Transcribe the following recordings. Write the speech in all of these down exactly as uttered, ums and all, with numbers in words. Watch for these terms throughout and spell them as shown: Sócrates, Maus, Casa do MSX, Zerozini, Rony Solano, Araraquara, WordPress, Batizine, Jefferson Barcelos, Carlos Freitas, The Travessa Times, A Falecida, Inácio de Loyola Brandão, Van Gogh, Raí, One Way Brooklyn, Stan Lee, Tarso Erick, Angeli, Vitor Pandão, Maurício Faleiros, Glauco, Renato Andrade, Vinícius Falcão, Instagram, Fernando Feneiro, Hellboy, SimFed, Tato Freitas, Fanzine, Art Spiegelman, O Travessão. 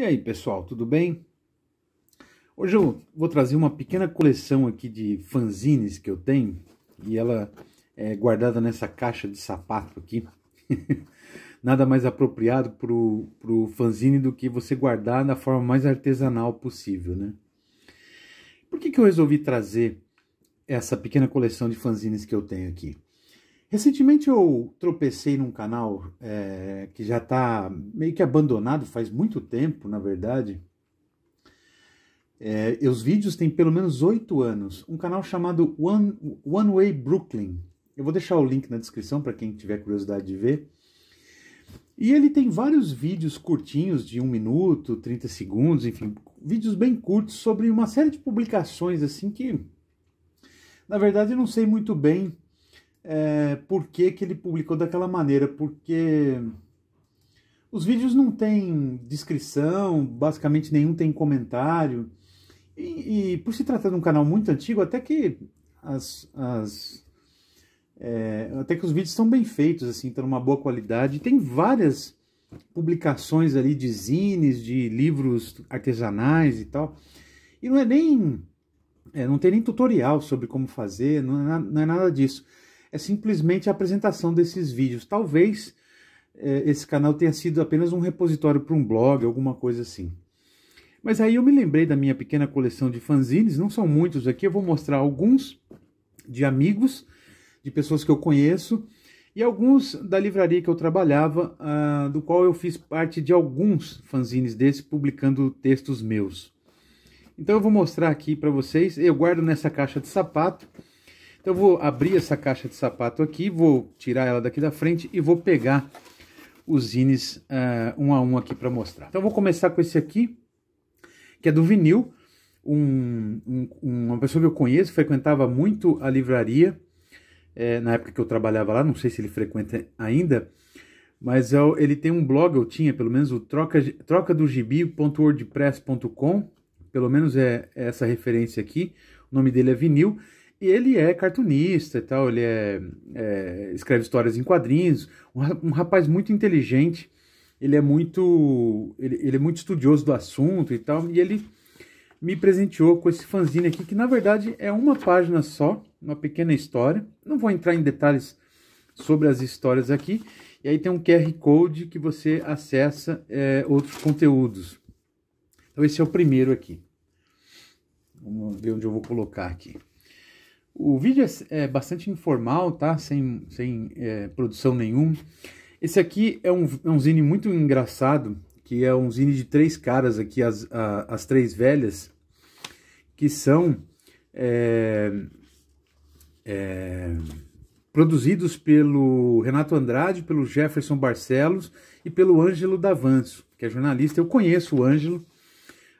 E aí, pessoal, tudo bem? Hoje eu vou trazer uma pequena coleção aqui de fanzines que eu tenho, e ela é guardada nessa caixa de sapato aqui. Nada mais apropriado para o fanzine do que você guardar da forma mais artesanal possível, né? Por que que eu resolvi trazer essa pequena coleção de fanzines que eu tenho aqui? Recentemente eu tropecei num canal é, que já está meio que abandonado, faz muito tempo, na verdade. É, os vídeos têm pelo menos oito anos. Um canal chamado One, One Way Brooklyn. Eu vou deixar o link na descrição para quem tiver curiosidade de ver. E ele tem vários vídeos curtinhos de um minuto, trinta segundos, enfim, vídeos bem curtos sobre uma série de publicações assim que, na verdade, eu não sei muito bem É, por que que ele publicou daquela maneira, porque os vídeos não têm descrição, basicamente nenhum tem comentário, e, e por se tratar de um canal muito antigo, até que as, as é, até que os vídeos estão bem feitos, assim, estão numa boa qualidade. Tem várias publicações ali de zines, de livros artesanais e tal, e não é nem é, não tem nem tutorial sobre como fazer, não é, não é nada disso. É simplesmente a apresentação desses vídeos. Talvez eh, esse canal tenha sido apenas um repositório para um blog, alguma coisa assim. Mas aí eu me lembrei da minha pequena coleção de fanzines, não são muitos aqui, eu vou mostrar alguns de amigos, de pessoas que eu conheço, e alguns da livraria que eu trabalhava, ah, do qual eu fiz parte de alguns fanzines desses, publicando textos meus. Então eu vou mostrar aqui para vocês, eu guardo nessa caixa de sapato. Então eu vou abrir essa caixa de sapato aqui, vou tirar ela daqui da frente e vou pegar os zines uh, um a um aqui para mostrar. Então eu vou começar com esse aqui, que é do Vinil, um, um, uma pessoa que eu conheço, frequentava muito a livraria, é, na época que eu trabalhava lá, não sei se ele frequenta ainda, mas eu, ele tem um blog, eu tinha pelo menos o troca do gibi ponto wordpress ponto com, pelo menos é, é essa referência aqui, o nome dele é Vinil. E ele é cartunista e tal, ele é, é, escreve histórias em quadrinhos, um rapaz muito inteligente, ele é muito, ele, ele é muito estudioso do assunto e tal, e ele me presenteou com esse fanzine aqui, que na verdade é uma página só, uma pequena história, não vou entrar em detalhes sobre as histórias aqui, e aí tem um Q R Code que você acessa é, outros conteúdos. Então esse é o primeiro aqui, vamos ver onde eu vou colocar aqui. O vídeo é bastante informal, tá? Sem, sem é, produção nenhuma. Esse aqui é um, é um zine muito engraçado, que é um zine de três caras aqui, as, a, as três velhas, que são é, é, produzidos pelo Renato Andrade, pelo Jefferson Barcelos e pelo Ângelo Davanço, que é jornalista. Eu conheço o Ângelo,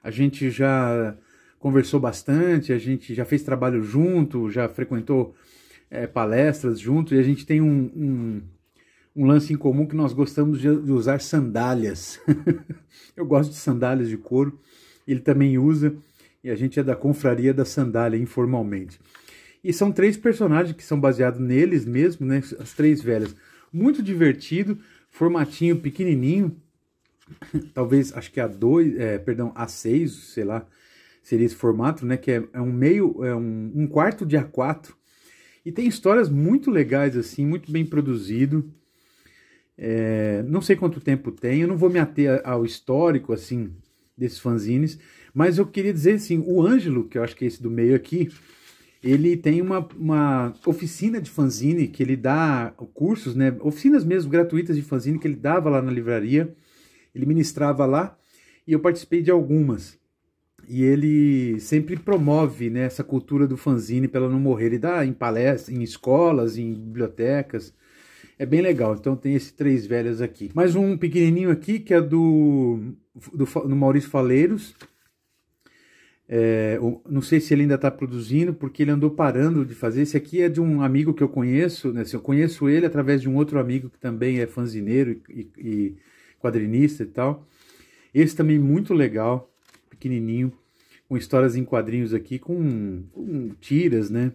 a gente já conversou bastante, a gente já fez trabalho junto, já frequentou é, palestras junto, e a gente tem um, um, um lance em comum que nós gostamos de usar sandálias. Eu gosto de sandálias de couro, ele também usa, e a gente é da confraria da sandália, informalmente. E são três personagens que são baseados neles mesmo, né, as três velhas. Muito divertido, formatinho pequenininho, talvez, acho que A dois, é, perdão, A seis, sei lá, seria esse formato, né, que é, é um meio, é um, um quarto de A quatro, e tem histórias muito legais, assim, muito bem produzido, é, não sei quanto tempo tem, eu não vou me ater ao histórico, assim, desses fanzines, mas eu queria dizer, assim, o Ângelo, que eu acho que é esse do meio aqui, ele tem uma, uma oficina de fanzine, que ele dá cursos, né, oficinas mesmo gratuitas de fanzine, que ele dava lá na livraria, ele ministrava lá, e eu participei de algumas. E ele sempre promove, né, essa cultura do fanzine para ela não morrer. Ele dá em palestras, em escolas, em bibliotecas. É bem legal. Então tem esses três velhas aqui. Mais um pequenininho aqui que é do, do, do Maurício Faleiros. É, não sei se ele ainda está produzindo, porque ele andou parando de fazer. Esse aqui é de um amigo que eu conheço, né? Eu conheço ele através de um outro amigo que também é fanzineiro e, e quadrinista e tal. Esse também é muito legal, pequenininho, com histórias em quadrinhos aqui, com, com tiras, né?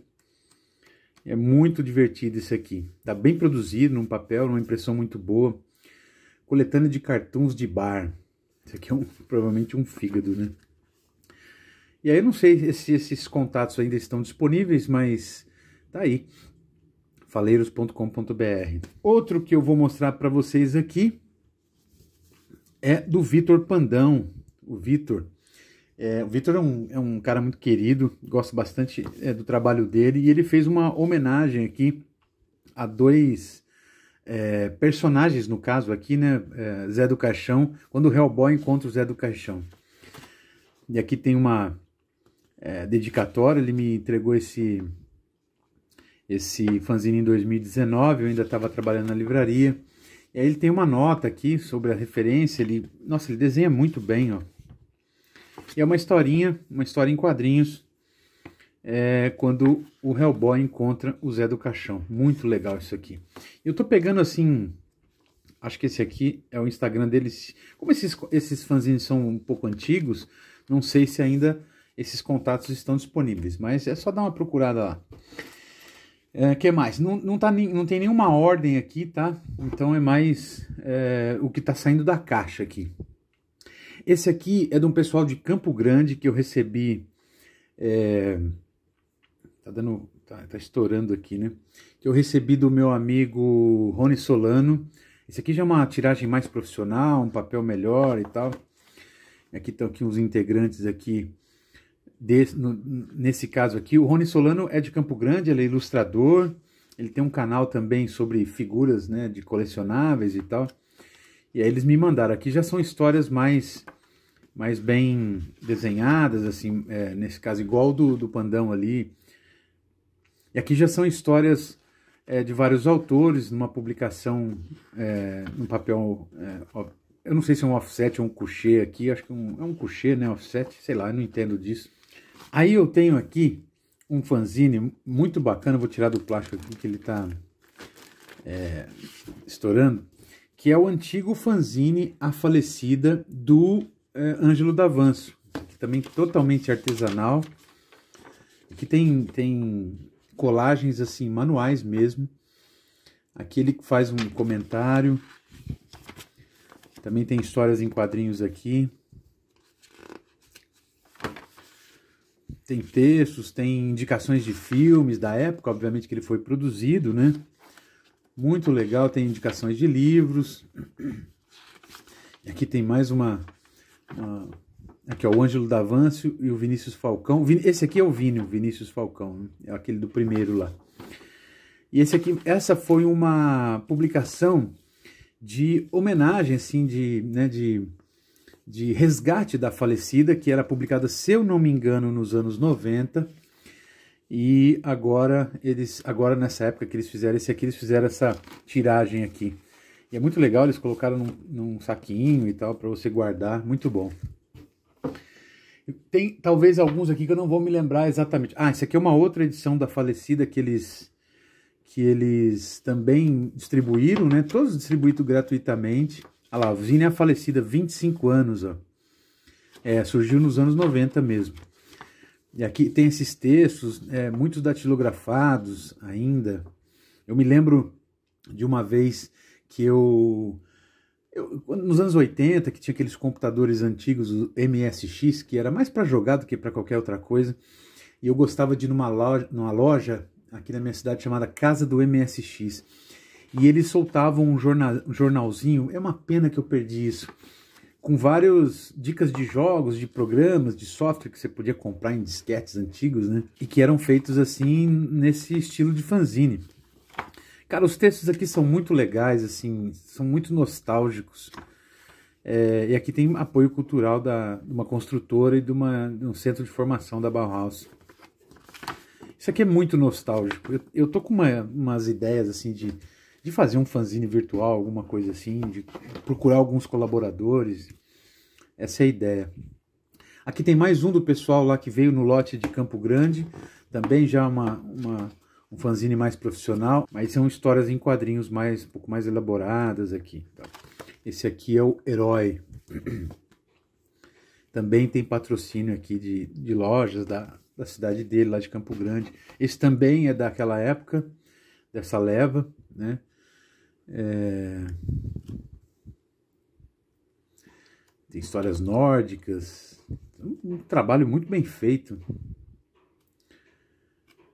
É muito divertido esse aqui. Tá bem produzido, num papel, numa impressão muito boa. Coletânea de cartuns de bar. Isso aqui é um, provavelmente um fígado, né? E aí eu não sei se esses contatos ainda estão disponíveis, mas tá aí. Faleiros ponto com ponto br. Outro que eu vou mostrar para vocês aqui é do Vitor Pandão. O Vitor é, o Vitor é, um, é um cara muito querido, gosto bastante é, do trabalho dele, e ele fez uma homenagem aqui a dois é, personagens, no caso aqui, né? É, Zé do Caixão, quando o Hellboy encontra o Zé do Caixão. E aqui tem uma é, dedicatória, ele me entregou esse, esse fanzine em dois mil e dezenove, eu ainda estava trabalhando na livraria. E aí ele tem uma nota aqui sobre a referência, ele, nossa, ele desenha muito bem, ó. E é uma historinha, uma história em quadrinhos, é, quando o Hellboy encontra o Zé do Caixão. Muito legal isso aqui. Eu tô pegando assim, acho que esse aqui é o Instagram deles. Como esses, esses fanzines são um pouco antigos, não sei se ainda esses contatos estão disponíveis, mas é só dar uma procurada lá. É, que mais? Não, não, tá, não tem nenhuma ordem aqui, tá? Então é mais é, o que tá saindo da caixa aqui. Esse aqui é de um pessoal de Campo Grande que eu recebi... É, tá, dando, tá, tá estourando aqui, né? Que eu recebi do meu amigo Rony Solano. Esse aqui já é uma tiragem mais profissional, um papel melhor e tal. Aqui estão aqui os integrantes aqui. Desse, no, nesse caso aqui, o Rony Solano é de Campo Grande, ele é ilustrador, ele tem um canal também sobre figuras, né, de colecionáveis e tal, e aí eles me mandaram, aqui já são histórias mais, mais bem desenhadas, assim, é, nesse caso igual do, do Pandão ali, e aqui já são histórias é, de vários autores, numa publicação, é, num papel, é, ó, eu não sei se é um offset ou um couché aqui, acho que um, é um couché, né, offset, sei lá, eu não entendo disso. Aí eu tenho aqui um fanzine muito bacana, vou tirar do plástico aqui que ele tá é, estourando, que é o antigo fanzine A Falecida do é, Ângelo Davanço, que também é totalmente artesanal, que tem, tem colagens assim, manuais mesmo. Aqui ele faz um comentário, também tem histórias em quadrinhos aqui. Tem textos, tem indicações de filmes da época, obviamente que ele foi produzido, né? Muito legal, tem indicações de livros. E aqui tem mais uma... uma... Aqui, ó, o Ângelo Davanço e o Vinícius Falcão. Esse aqui é o Vini, o Vinícius Falcão, né? É aquele do primeiro lá. E esse aqui, essa foi uma publicação de homenagem, assim, de... né, de de resgate da falecida, que era publicada, se eu não me engano, nos anos noventa, e agora, eles, agora nessa época que eles fizeram esse aqui, eles fizeram essa tiragem aqui. E é muito legal, eles colocaram num, num saquinho e tal, para você guardar, muito bom. Tem talvez alguns aqui que eu não vou me lembrar exatamente. Ah, esse aqui é uma outra edição da falecida que eles, que eles também distribuíram, né? Todos distribuídos gratuitamente. Olha lá, o Zine é a falecida, vinte e cinco anos, ó. É, surgiu nos anos noventa mesmo. E aqui tem esses textos, é, muitos datilografados ainda. Eu me lembro de uma vez que eu, eu... nos anos oitenta, que tinha aqueles computadores antigos, o M S X, que era mais para jogar do que para qualquer outra coisa. E eu gostava de ir numa loja, numa loja aqui na minha cidade chamada Casa do M S X. E eles soltavam um jornalzinho, é uma pena que eu perdi isso, com várias dicas de jogos, de programas, de software que você podia comprar em disquetes antigos, né? E que eram feitos assim, nesse estilo de fanzine. Cara, os textos aqui são muito legais, assim, são muito nostálgicos. É, e aqui tem apoio cultural da, de uma construtora e de, uma, de um centro de formação da Bauhaus. Isso aqui é muito nostálgico. Eu, eu tô com uma, umas ideias assim de... de fazer um fanzine virtual, alguma coisa assim, de procurar alguns colaboradores, essa é a ideia. Aqui tem mais um do pessoal lá que veio no lote de Campo Grande, também já uma, uma, um fanzine mais profissional, mas são histórias em quadrinhos mais, um pouco mais elaboradas aqui. Esse aqui é o Herói. Também tem patrocínio aqui de, de lojas da, da cidade dele, lá de Campo Grande. Esse também é daquela época, dessa leva, né? É... tem histórias nórdicas, um trabalho muito bem feito.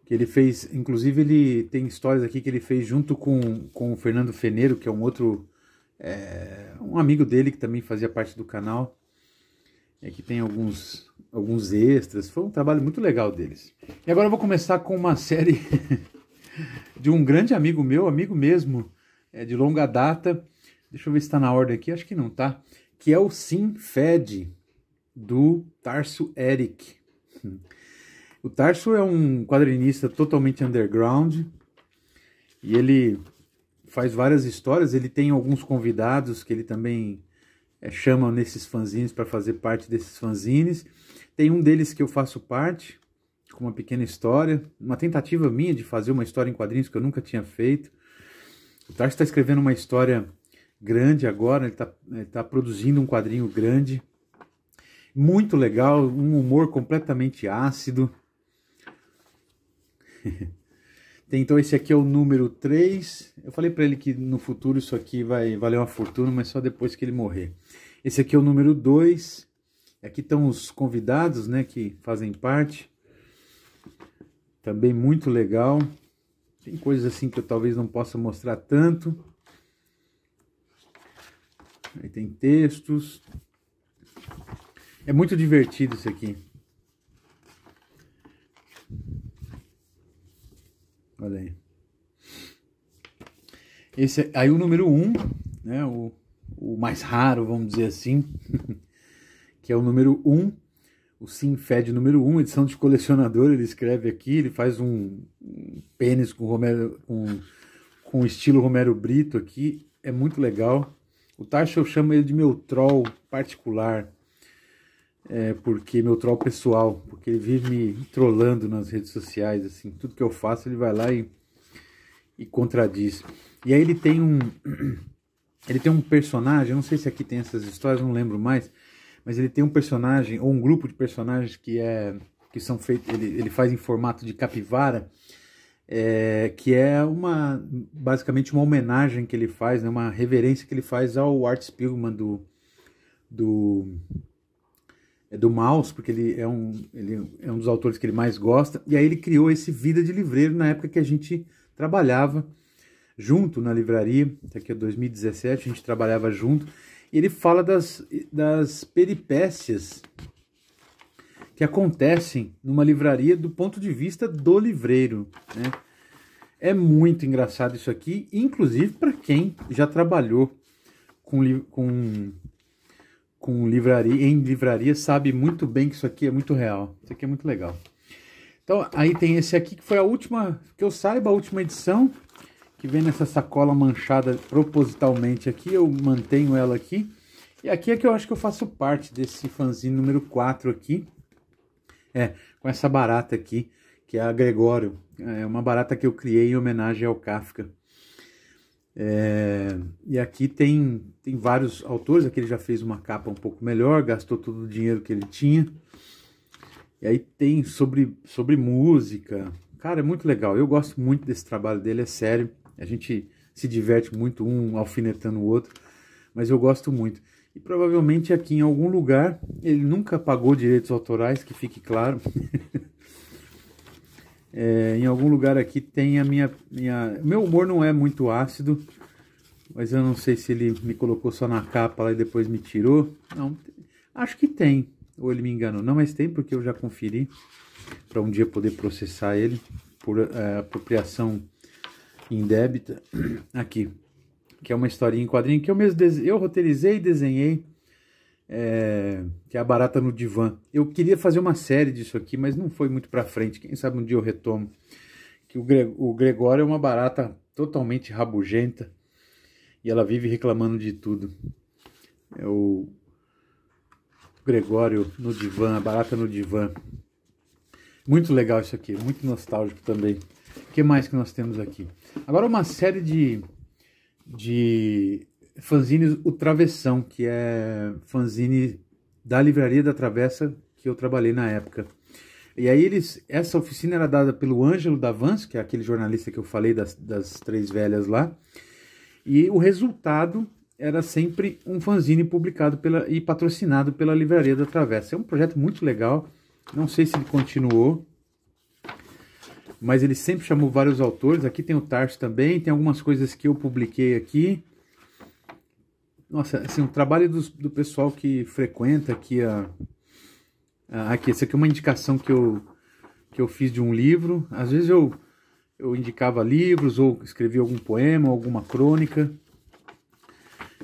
Que ele fez, inclusive ele tem histórias aqui que ele fez junto com, com o Fernando Feneiro, que é um outro, é, um amigo dele que também fazia parte do canal. E aqui tem alguns, alguns extras, foi um trabalho muito legal deles. E agora eu vou começar com uma série de um grande amigo meu, amigo mesmo, é, de longa data. Deixa eu ver se está na ordem aqui, acho que não tá. Que é o SimFed, do Tarso Erick. O Tarso é um quadrinista totalmente underground, e ele faz várias histórias, ele tem alguns convidados que ele também é, chama nesses fanzines para fazer parte desses fanzines. Tem um deles que eu faço parte, com uma pequena história, uma tentativa minha de fazer uma história em quadrinhos que eu nunca tinha feito. O Tarso está escrevendo uma história grande agora, ele está tá produzindo um quadrinho grande, muito legal, um humor completamente ácido. Tem, então esse aqui é o número três, eu falei para ele que no futuro isso aqui vai valer uma fortuna, mas só depois que ele morrer. Esse aqui é o número dois, aqui estão os convidados, né, que fazem parte, também muito legal. Tem coisas assim que eu talvez não possa mostrar tanto. Aí tem textos. É muito divertido isso aqui. Olha aí. Esse é, aí o número um, né, o, o mais raro, vamos dizer assim, que é o número um, o SimFed número um, edição de colecionador. Ele escreve aqui, ele faz um, um pênis com Romero, com, com estilo Romero Brito aqui, é muito legal. O Tarso eu chamo ele de meu troll particular, é, porque meu troll pessoal, porque ele vive me trollando nas redes sociais, assim, tudo que eu faço ele vai lá e, e contradiz. E aí ele tem um, ele tem um personagem, eu não sei se aqui tem essas histórias, não lembro mais, mas ele tem um personagem ou um grupo de personagens que é que são feitos, ele, ele faz em formato de capivara. É, que é uma, basicamente uma homenagem que ele faz, né, uma reverência que ele faz ao Art Spiegelman do, do, é do Maus, porque ele é, um, ele é um dos autores que ele mais gosta. E aí ele criou esse Vida de Livreiro na época que a gente trabalhava junto na livraria, até aqui é dois mil e dezessete, a gente trabalhava junto. E ele fala das, das peripécias que acontecem numa livraria do ponto de vista do livreiro, né? É muito engraçado isso aqui, inclusive para quem já trabalhou com, com, com livraria, em livraria, sabe muito bem que isso aqui é muito real. Isso aqui é muito legal. Então, aí tem esse aqui que foi a última, que eu saiba, a última edição, que vem nessa sacola manchada propositalmente aqui, eu mantenho ela aqui. E aqui é que eu acho que eu faço parte desse fanzine número quatro aqui. É, com essa barata aqui, que é a Gregório. É uma barata que eu criei em homenagem ao Kafka. É, e aqui tem, tem vários autores. Aqui ele já fez uma capa um pouco melhor, gastou todo o dinheiro que ele tinha. E aí tem sobre, sobre música. Cara, é muito legal. Eu gosto muito desse trabalho dele, é sério. A gente se diverte muito, um alfinetando o outro. Mas eu gosto muito. E provavelmente aqui em algum lugar, ele nunca pagou direitos autorais, que fique claro. É, em algum lugar aqui tem a minha, minha... Meu humor não é muito ácido, mas eu não sei se ele me colocou só na capa lá e depois me tirou. Não, acho que tem, ou ele me enganou. Não, mas tem, porque eu já conferi, para um dia poder processar ele por é, apropriação indébita. Aqui. Que é uma historinha em quadrinho que eu mesmo dese... eu roteirizei e desenhei, é... que é a barata no divã. Eu queria fazer uma série disso aqui, mas não foi muito pra frente. Quem sabe um dia eu retomo. Que o, Gre... o Gregório é uma barata totalmente rabugenta e ela vive reclamando de tudo. É o, o Gregório no divã, a barata no divã. Muito legal isso aqui, muito nostálgico também. O que mais que nós temos aqui? Agora uma série de... de fanzines O Travessão, que é fanzine da Livraria da Travessa, que eu trabalhei na época. E aí eles, essa oficina era dada pelo Ângelo Davanço, que é aquele jornalista que eu falei das, das três velhas lá, e o resultado era sempre um fanzine publicado pela, e patrocinado pela Livraria da Travessa. É um projeto muito legal, não sei se ele continuou, mas ele sempre chamou vários autores. Aqui tem o Tarso também, tem algumas coisas que eu publiquei aqui. Nossa, assim, o trabalho do, do pessoal que frequenta aqui a, a... Aqui, essa aqui é uma indicação que eu, que eu fiz de um livro. Às vezes eu, eu indicava livros ou escrevia algum poema, alguma crônica.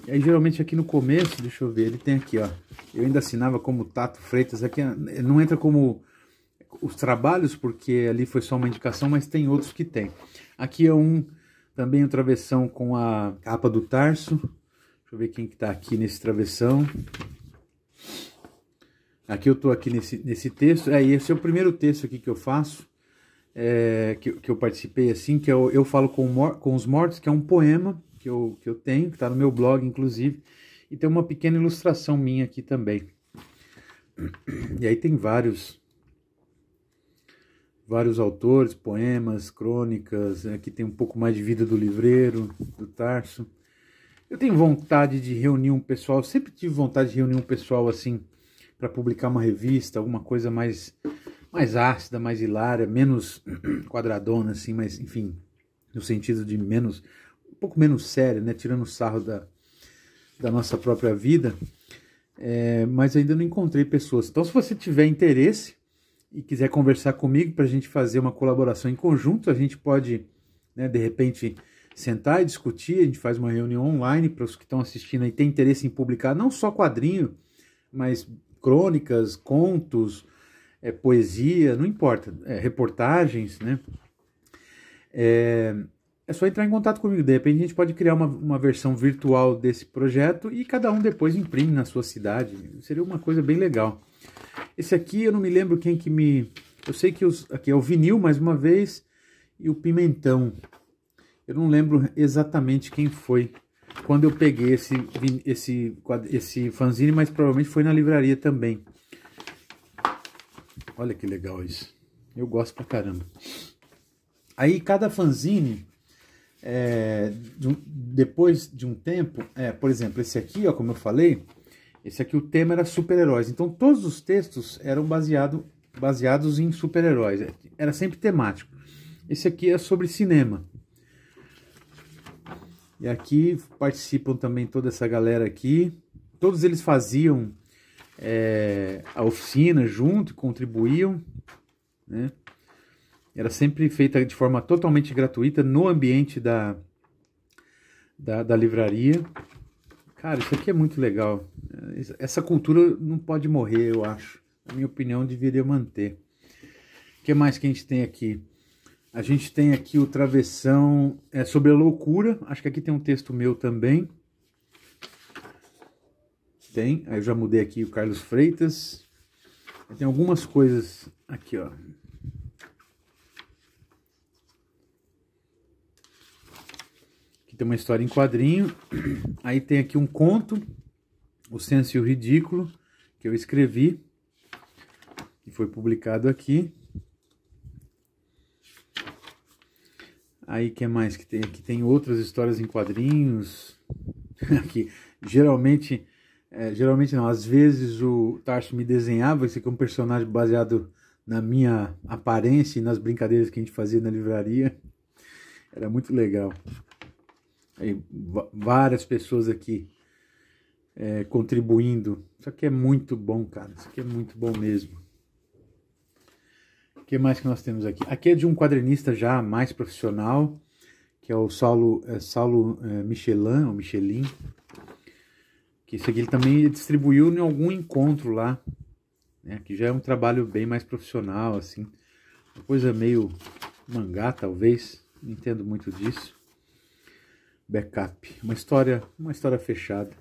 E aí, geralmente, aqui no começo, deixa eu ver, ele tem aqui, ó. Eu ainda assinava como Tato Freitas. Aqui não entra como os trabalhos, porque ali foi só uma indicação, mas tem outros que tem. Aqui é um, também o Travessão com a capa do Tarso. Deixa eu ver quem que tá aqui nesse travessão. Aqui eu tô aqui nesse, nesse texto. É, esse é o primeiro texto aqui que eu faço, é, que, que eu participei assim, que eu, eu falo com, com os mortos, que é um poema que eu, que eu tenho, que tá no meu blog, inclusive. E tem uma pequena ilustração minha aqui também. E aí tem vários, vários autores, poemas, crônicas. Aqui tem um pouco mais de vida do livreiro, do Tarso. Eu tenho vontade de reunir um pessoal, sempre tive vontade de reunir um pessoal assim, para publicar uma revista, alguma coisa mais, mais ácida, mais hilária, menos quadradona, assim, mas enfim, no sentido de menos, um pouco menos séria, né? Tirando o sarro da, da nossa própria vida, é, mas ainda não encontrei pessoas. Então, se você tiver interesse e quiser conversar comigo para a gente fazer uma colaboração em conjunto, a gente pode, né, de repente, sentar e discutir. A gente faz uma reunião online para os que estão assistindo e tem interesse em publicar não só quadrinho, mas crônicas, contos, é, poesia, não importa, é, reportagens, né? É, é só entrar em contato comigo. De repente a gente pode criar uma, uma versão virtual desse projeto e cada um depois imprime na sua cidade. Seria uma coisa bem legal. Esse aqui eu não me lembro quem que me... Eu sei que os... aqui é o Vinil, mais uma vez, e o Pimentão. Eu não lembro exatamente quem foi quando eu peguei esse, esse, esse fanzine, mas provavelmente foi na livraria também. Olha que legal isso. Eu gosto pra caramba. Aí cada fanzine, é, depois de um tempo, é, por exemplo, esse aqui, ó, como eu falei, esse aqui o tema era super-heróis. Então todos os textos eram baseado, baseados em super-heróis. Era sempre temático. Esse aqui é sobre cinema. E aqui participam também toda essa galera aqui. Todos eles faziam é, a oficina junto, contribuíam, né? Era sempre feita de forma totalmente gratuita no ambiente da, da, da livraria. Cara, isso aqui é muito legal. Essa cultura não pode morrer, eu acho. Na minha opinião, deveria manter. O que mais que a gente tem aqui? A gente tem aqui o Travessão é, sobre a loucura. Acho que aqui tem um texto meu também. Tem. Aí eu já mudei aqui o Carlos Freitas. Tem algumas coisas aqui, ó. Aqui tem uma história em quadrinho. Aí tem aqui um conto, O Senso e o Ridículo, que eu escrevi, que foi publicado aqui. Aí, o que mais que tem? Aqui tem outras histórias em quadrinhos. Aqui, geralmente, é, geralmente não, às vezes o Tarso me desenhava, esse aqui é um personagem baseado na minha aparência e nas brincadeiras que a gente fazia na livraria. Era muito legal. Aí, várias pessoas aqui é, contribuindo. Isso aqui é muito bom, cara. Isso aqui é muito bom mesmo. O que mais que nós temos aqui? Aqui é de um quadrinista já mais profissional, que é o Saulo, é, Saulo é, Michelin, ou Michelin, que isso aqui ele também distribuiu em algum encontro lá, né? Que já é um trabalho bem mais profissional, assim, uma coisa meio mangá, talvez, não entendo muito disso. Backup, uma história, uma história fechada.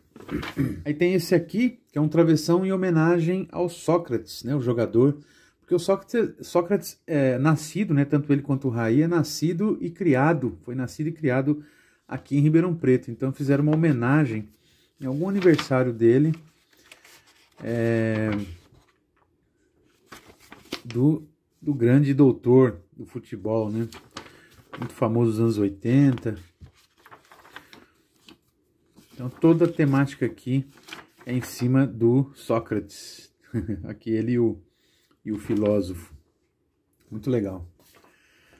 Aí tem esse aqui, que é um travessão em homenagem ao Sócrates, né? O jogador. Porque o Sócrates, Sócrates é nascido, né, tanto ele quanto o Raí, é nascido e criado, foi nascido e criado aqui em Ribeirão Preto. Então fizeram uma homenagem em algum aniversário dele, é, do, do grande doutor do futebol, né, muito famoso dos anos oitenta. Então toda a temática aqui é em cima do Sócrates, aqui ele e o, e o filósofo, muito legal.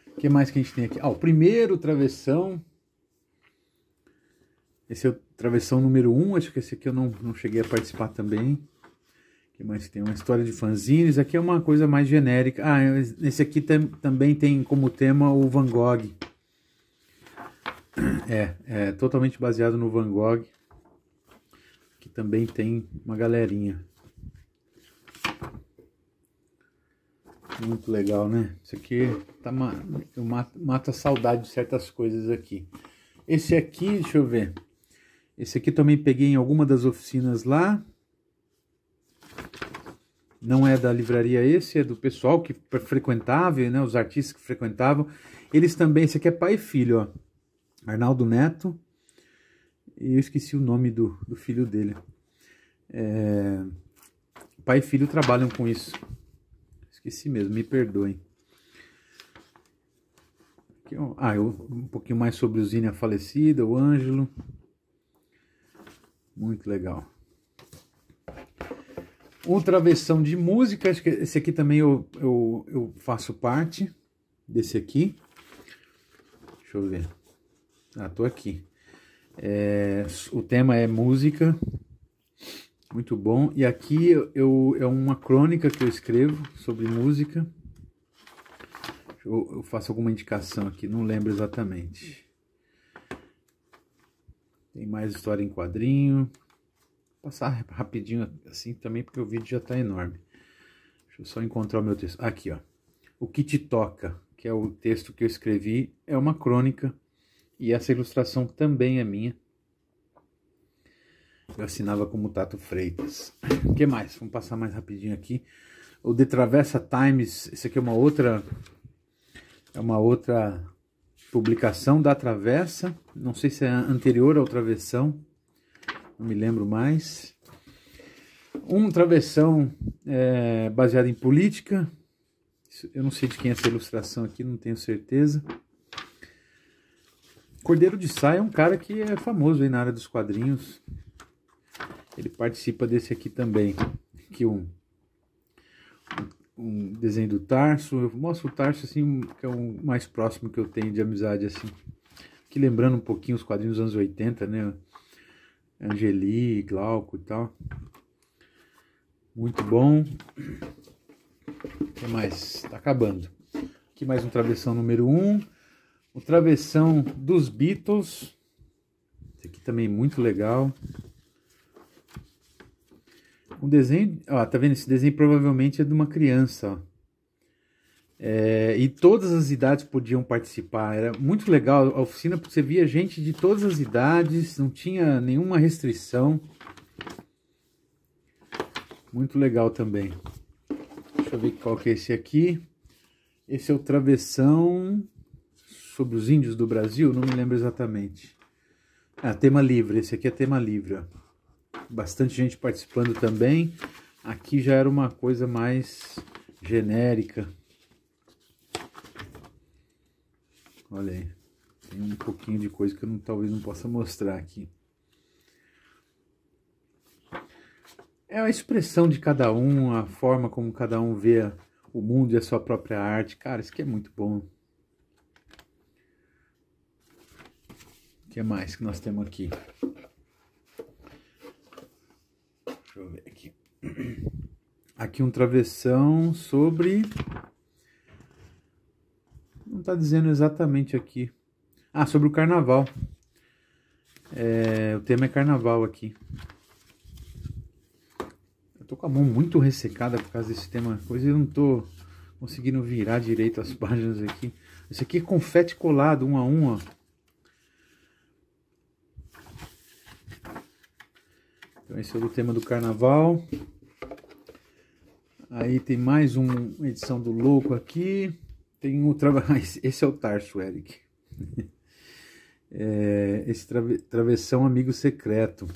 O que mais que a gente tem aqui? Ah, o primeiro travessão, esse é o travessão número um, acho que esse aqui eu não, não cheguei a participar também. O que mais tem? Uma história de fanzines, aqui é uma coisa mais genérica. Ah, esse aqui tem, também tem como tema o Van Gogh. É, é totalmente baseado no Van Gogh, que também tem uma galerinha. Muito legal, né? Isso aqui tá, eu mato, mato a saudade de certas coisas aqui. Esse aqui, deixa eu ver. Esse aqui também peguei em alguma das oficinas lá. Não é da livraria esse, é do pessoal que frequentava, né? Os artistas que frequentavam. Eles também, esse aqui é pai e filho, ó. Arnaldo Neto, e eu esqueci o nome do, do filho dele. É, pai e filho trabalham com isso. Esqueci mesmo, me perdoem. Aqui, ah, eu, um pouquinho mais sobre o Zine A Falecida, o Ângelo. Muito legal. O Travessão de Música, acho que esse aqui também eu, eu, eu faço parte desse aqui. Deixa eu ver. Ah, tô aqui. É, o tema é música, muito bom. E aqui eu, eu, é uma crônica que eu escrevo sobre música. Eu, eu faço alguma indicação aqui, não lembro exatamente. Tem mais história em quadrinho. Vou passar rapidinho assim também, porque o vídeo já tá enorme. Deixa eu só encontrar o meu texto. Aqui, ó. O que te toca, que é o texto que eu escrevi, é uma crônica. E essa ilustração também é minha. Eu assinava como Tato Freitas. O que mais? Vamos passar mais rapidinho aqui. O The Travessa Times. Esse aqui é uma outra, é uma outra publicação da Travessa. Não sei se é anterior ao Travessão. Não me lembro mais. Um Travessão é, baseado em política. Eu não sei de quem é essa ilustração aqui, não tenho certeza. Cordeiro de Saia é um cara que é famoso aí na área dos quadrinhos. Ele participa desse aqui também. Aqui um, um desenho do Tarso. Eu mostro o Tarso assim, que é o mais próximo que eu tenho de amizade assim. Aqui lembrando um pouquinho os quadrinhos dos anos oitenta, né? Angeli, Glauco e tal. Muito bom. O que mais? Tá acabando. Aqui mais um travessão número um. O Travessão dos Beatles, esse aqui também é muito legal. Um desenho, ó, tá vendo? Esse desenho provavelmente é de uma criança, ó. É, e todas as idades podiam participar, era muito legal a oficina, porque você via gente de todas as idades, não tinha nenhuma restrição. Muito legal também. Deixa eu ver qual que é esse aqui. Esse é o Travessão... sobre os índios do Brasil, não me lembro exatamente. Ah, tema livre, esse aqui é tema livre. Ó. Bastante gente participando também. Aqui já era uma coisa mais genérica. Olha aí, tem um pouquinho de coisa que eu não, talvez não possa mostrar aqui. É a expressão de cada um, a forma como cada um vê o mundo e a sua própria arte. Cara, isso aqui é muito bom. O que mais que nós temos aqui? Deixa eu ver aqui. Aqui um travessão sobre... Não está dizendo exatamente aqui. Ah, sobre o carnaval. É, o tema é carnaval aqui. Eu tô com a mão muito ressecada por causa desse tema. Coisa, eu não tô conseguindo virar direito as páginas aqui. Esse aqui é confete colado, um a um, ó. Então esse é o tema do carnaval. Aí tem mais uma edição do Louco aqui. Tem o trabalho. Esse é o Tarso Erick. É, esse trave... Travessão Amigo Secreto.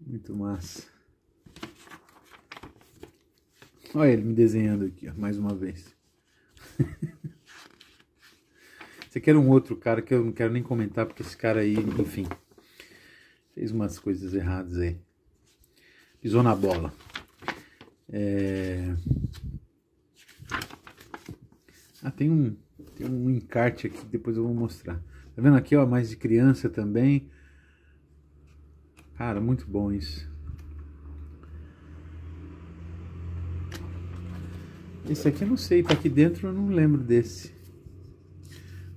Muito massa. Olha ele me desenhando aqui, ó, mais uma vez. Você quer um outro cara que eu não quero nem comentar, porque esse cara aí, enfim, fez umas coisas erradas aí. Pisou na bola. É... Ah, tem um, tem um encarte aqui, depois eu vou mostrar. Tá vendo aqui, ó, mais de criança também. Cara, muito bom isso. Esse aqui eu não sei, tá aqui dentro, eu não lembro desse.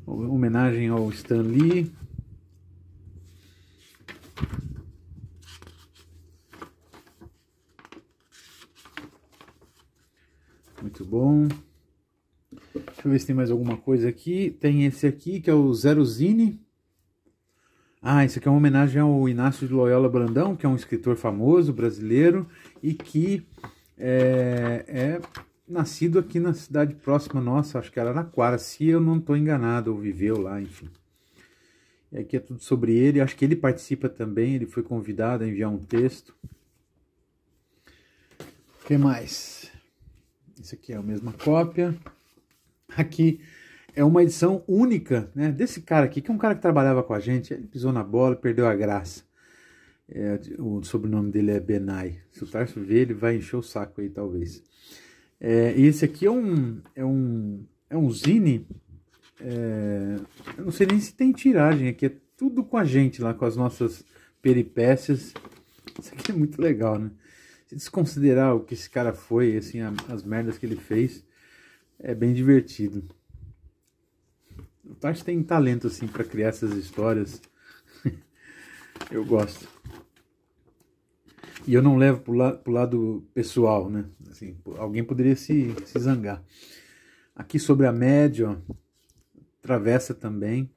Homenagem ao Stan Lee. Muito bom. Deixa eu ver se tem mais alguma coisa aqui. Tem esse aqui, que é o Zerozini. Ah, esse aqui é uma homenagem ao Inácio de Loyola Brandão, que é um escritor famoso brasileiro e que é, é nascido aqui na cidade próxima nossa, acho que era Araraquara, se eu não estou enganado, ou viveu lá, enfim. E aqui é tudo sobre ele, acho que ele participa também, ele foi convidado a enviar um texto. O que mais? Esse aqui é a mesma cópia. Aqui é uma edição única, né, desse cara aqui, que é um cara que trabalhava com a gente, ele pisou na bola, perdeu a graça. É, o sobrenome dele é Benai. Se o Tarso ver, ele vai encher o saco aí, talvez. É, e esse aqui é um, é um, é um zine, é, eu não sei nem se tem tiragem aqui, é tudo com a gente lá, com as nossas peripécias. Isso aqui é muito legal, né? Se desconsiderar o que esse cara foi, assim, a, as merdas que ele fez... É bem divertido. O Tarso tem talento, assim, para criar essas histórias. Eu gosto. E eu não levo pro, la pro lado pessoal, né? Assim, alguém poderia se, se zangar. Aqui sobre a média, ó, Travessa também.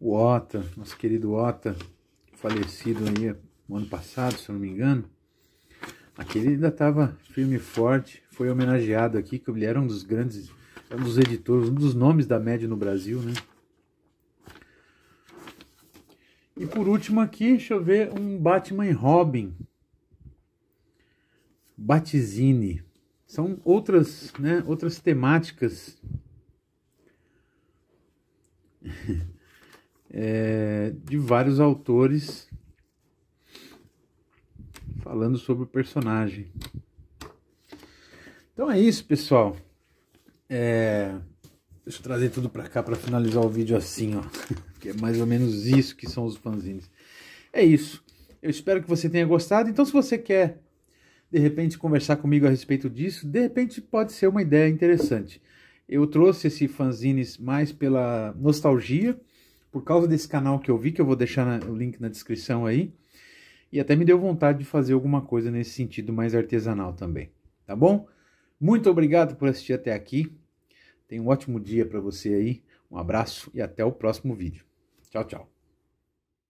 O Ota, nosso querido Ota, falecido aí no ano passado, se eu não me engano. Aquele ainda estava firme e forte, foi homenageado aqui, que ele era um dos grandes, um dos editores, um dos nomes da média no Brasil, né? E por último aqui, deixa eu ver, um Batman e Robin. Batizine. São outras, né, outras temáticas. É, de vários autores... Falando sobre o personagem. Então é isso, pessoal. É... Deixa eu trazer tudo para cá para finalizar o vídeo assim, ó. Que é mais ou menos isso que são os fanzines. É isso. Eu espero que você tenha gostado. Então, se você quer, de repente, conversar comigo a respeito disso, de repente pode ser uma ideia interessante. Eu trouxe esse fanzines mais pela nostalgia, por causa desse canal que eu vi, que eu vou deixar na, o link na descrição aí. E até me deu vontade de fazer alguma coisa nesse sentido mais artesanal também, tá bom? Muito obrigado por assistir até aqui. Tenha um ótimo dia para você aí. Um abraço e até o próximo vídeo. Tchau, tchau.